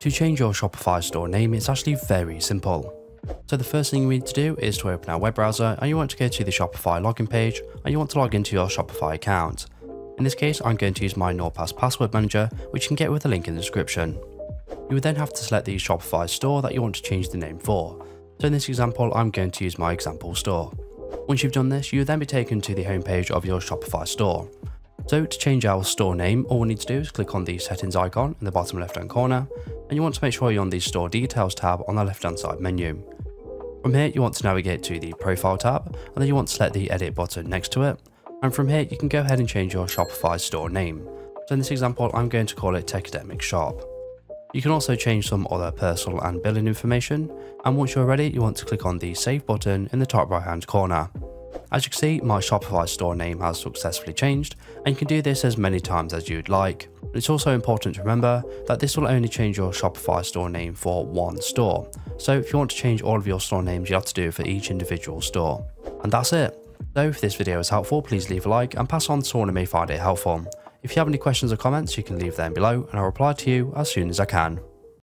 To change your Shopify store name, it's actually very simple. So the first thing we need to do is to open our web browser, and you want to go to the Shopify login page, and you want to log into your Shopify account. In this case, I'm going to use my NordPass password manager, which you can get with a link in the description. You would then have to select the Shopify store that you want to change the name for. So in this example, I'm going to use my example store. Once you've done this, you'll then be taken to the homepage of your Shopify store. So to change our store name, all we need to do is click on the settings icon in the bottom left hand corner, and you want to make sure you're on the store details tab on the left hand side menu. From here, you want to navigate to the profile tab, and then you want to select the edit button next to it, and from here you can go ahead and change your Shopify store name. So in this example, I'm going to call it Techademics Shop. You can also change some other personal and billing information, and once you're ready, you want to click on the save button in the top right hand corner. As you can see, my Shopify store name has successfully changed, and you can do this as many times as you'd like. It's also important to remember that this will only change your Shopify store name for one store. So if you want to change all of your store names, you have to do it for each individual store. And that's it. So if this video was helpful, please leave a like and pass on to someone who may find it helpful. If you have any questions or comments, you can leave them below and I'll reply to you as soon as I can.